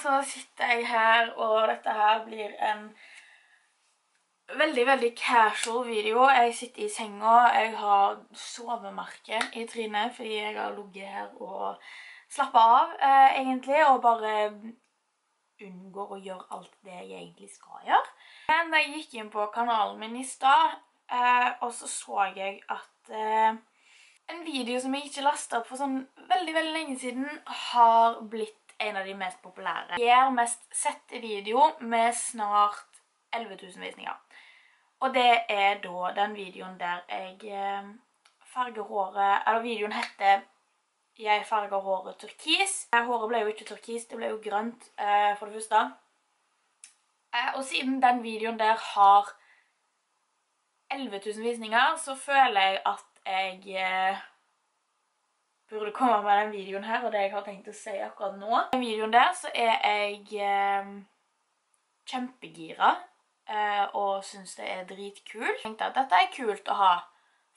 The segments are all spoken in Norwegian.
så sitter jeg her, og dette her blir en veldig, veldig casual video. Jeg sitter i senga, jeg har sovemerke i trynet, fordi jeg har ligget her og slappet av, egentlig, og bare unngår å gjøre alt det jeg egentlig skal gjøre. Men da jeg gikk inn på kanalen min i stad, og så jeg at en video som jeg ikke lastet opp for sånn veldig, veldig lenge siden, har blitt en av de mest populære. Jeg har mest sett video med snart 11 000 visninger. Og det er da den videoen der jeg farger håret, eller videoen heter «Jeg farger håret turkis». Håret ble jo ikke turkis, det ble jo grønt for det første. Og siden den videoen der har 11 000 visninger, så føler jeg at jeg burde komme med den videoen her, og det jeg har tenkt å si akkurat nå. I den videoen der så er jeg kjempegira, og synes det er dritkult. Jeg tenkte at dette er kult å ha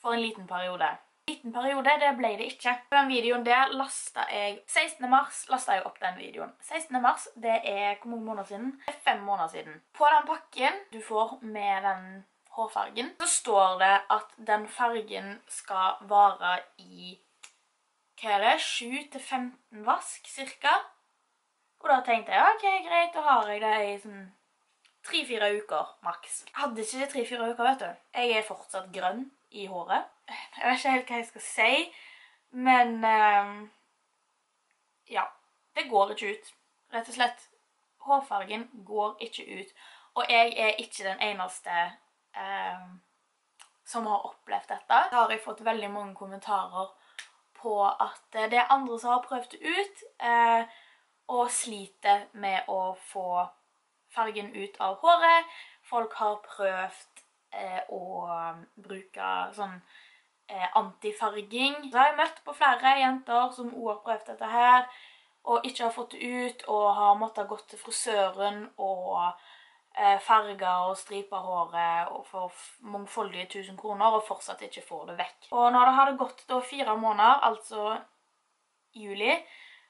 for en liten periode. Liten periode, det ble det ikke. Den videoen der lastet jeg 16. mars, lastet jeg opp den videoen. 16. mars, det er hvor mange måneder siden? Det er 5 måneder siden. På den pakken du får med den hårfargen, så står det at den fargen skal vare i, hva er det, 7-15 vask, cirka. Og da tenkte jeg, ok, greit, da har jeg det i sånn 3-4 uker, maks. Jeg hadde ikke det 3-4 uker, vet du. Jeg er fortsatt grønn i håret. Jeg vet ikke helt hva jeg skal si, men ja, det går ikke ut, rett og slett. Hårfargen går ikke ut, og jeg er ikke den eneste som har opplevd dette. Da har jeg fått veldig mange kommentarer på at det er andre som har prøvd det ut, og sliter med å få fargen ut av håret. Folk har prøvd å bruke sånn antifarging. Så har jeg møtt på flere jenter som også har prøvd dette her, og ikke har fått det ut, og har måttet gå til frisøren og farger og striper håret og får mangfoldige 1000 kroner og fortsatt ikke får det vekk. Og når det hadde gått da 4 måneder, altså juli,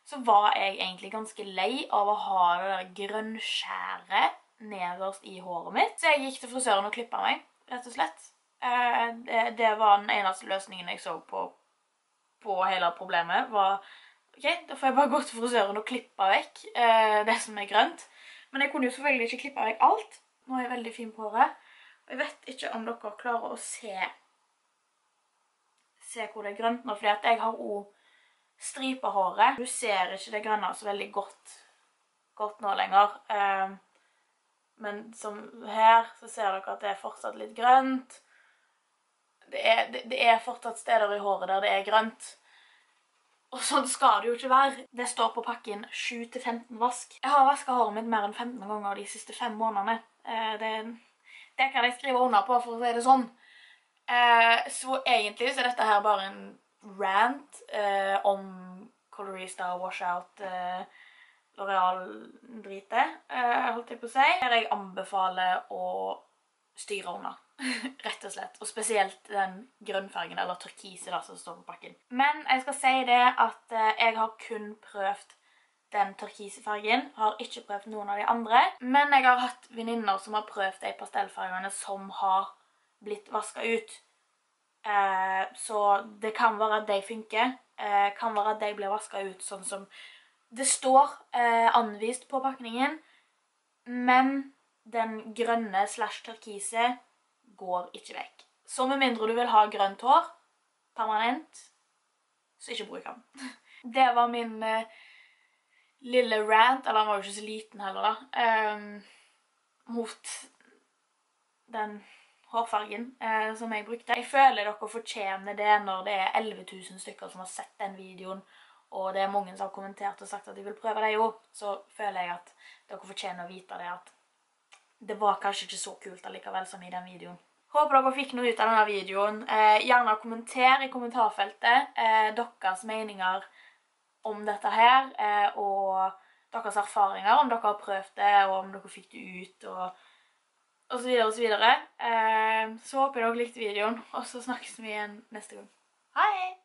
så var jeg egentlig ganske lei av å ha det der grønnskjæret nederst i håret mitt. Så jeg gikk til frisøren og klippet meg, rett og slett. Det var den eneste løsningen jeg så på hele problemet, var ok, da får jeg bare gå til frisøren og klippe vekk det som er grønt. Men jeg kunne jo selvfølgelig ikke klippe vekk alt. Nå er jeg veldig fin på håret. Jeg vet ikke om dere klarer å se hvor det er grønt nå, fordi at jeg har også stripet håret. Du ser ikke det grønne så veldig godt nå lenger. Men som her så ser dere at det er fortsatt litt grønt. Det er fortsatt steder i håret der det er grønt. Og sånn skal det jo ikke være. Det står på pakken 7-15 vask. Jeg har vasket håret mitt mer enn 15 ganger de siste 5 månedene. Det kan jeg skrive under på, for å si det sånn. Så egentlig så er dette her bare en rant om Colorista og Washout L'Oreal-drite, holdt jeg på å si. Her jeg anbefaler å styre under, rett og slett, og spesielt den grønnfargen, eller turkise da, som står på pakken. Men jeg skal si det at jeg har kun prøvd den turkisefargen, har ikke prøvd noen av de andre, men jeg har hatt venninner som har prøvd de pastellfargene som har blitt vasket ut. Så det kan være at de funker, kan være at de blir vasket ut sånn som det står anvist på pakningen, men den grønne slash turkise går ikke vekk. Så med mindre du vil ha grønt hår permanent, så ikke bruk den. Det var min lille rant, eller han var jo ikke så liten heller da, mot den hårfargen som jeg brukte. Jeg føler dere fortjener det når det er 11 000 stykker som har sett den videoen, og det er mange som har kommentert og sagt at de vil prøve det jo, så føler jeg at dere fortjener å vite det at det var kanskje ikke så kult allikevel som i den videoen. Håper dere fikk noe ut av denne videoen. Gjerne kommenter i kommentarfeltet deres meninger om dette her, og deres erfaringer, om dere har prøvd det, og om dere fikk det ut, og så videre og så videre. Så håper jeg dere likte videoen, og så snakkes vi igjen neste gang. Hei!